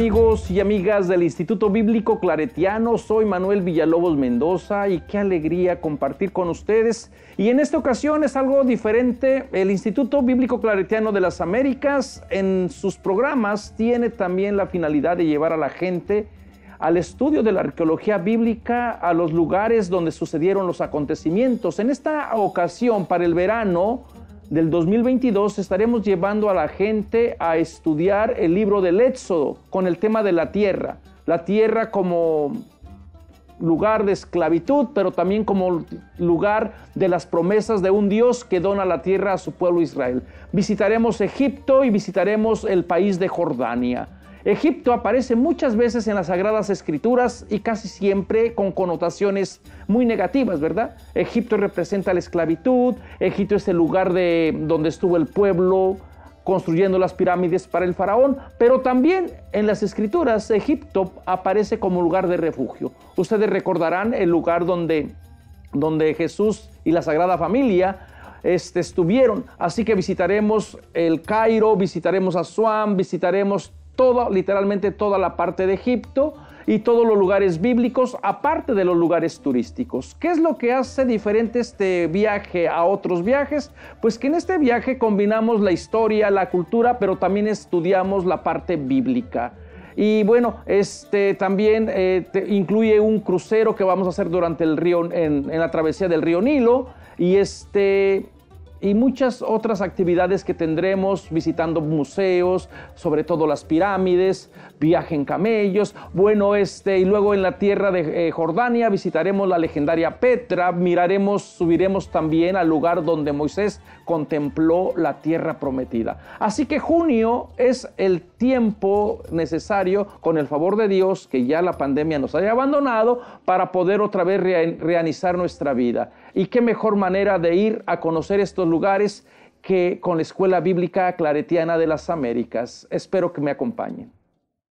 amigos y amigas del Instituto Bíblico Claretiano, soy Manuel Villalobos Mendoza y qué alegría compartir con ustedes. Y en esta ocasión es algo diferente. El Instituto Bíblico Claretiano de las Américas en sus programas tiene también la finalidad de llevar a la gente al estudio de la arqueología bíblica, a los lugares donde sucedieron los acontecimientos. En esta ocasión, para el verano del 2022 estaremos llevando a la gente a estudiar el libro del Éxodo con el tema de la tierra como lugar de esclavitud, pero también como lugar de las promesas de un Dios que dona la tierra a su pueblo Israel. Visitaremos Egipto y visitaremos el país de Jordania. Egipto aparece muchas veces en las Sagradas Escrituras y casi siempre con connotaciones muy negativas, ¿verdad? Egipto representa la esclavitud, Egipto es el lugar donde estuvo el pueblo construyendo las pirámides para el faraón, pero también en las Escrituras Egipto aparece como lugar de refugio. Ustedes recordarán el lugar donde Jesús y la Sagrada Familia estuvieron, así que visitaremos el Cairo, visitaremos a Swan, visitaremos literalmente toda la parte de Egipto y todos los lugares bíblicos, aparte de los lugares turísticos. ¿Qué es lo que hace diferente este viaje a otros viajes? Pues que en este viaje combinamos la historia, la cultura, pero también estudiamos la parte bíblica. Y bueno, también incluye un crucero que vamos a hacer durante el río, en la travesía del río Nilo, y muchas otras actividades que tendremos visitando museos, sobre todo las pirámides, viaje en camellos. Bueno, y luego en la tierra de Jordania visitaremos la legendaria Petra, subiremos también al lugar donde Moisés contempló la tierra prometida. Así que junio es el tiempo necesario, con el favor de Dios, que ya la pandemia nos haya abandonado, para poder otra vez reanizar nuestra vida. Y qué mejor manera de ir a conocer estos lugares que con la Escuela Bíblica Claretiana de las Américas. Espero que me acompañen.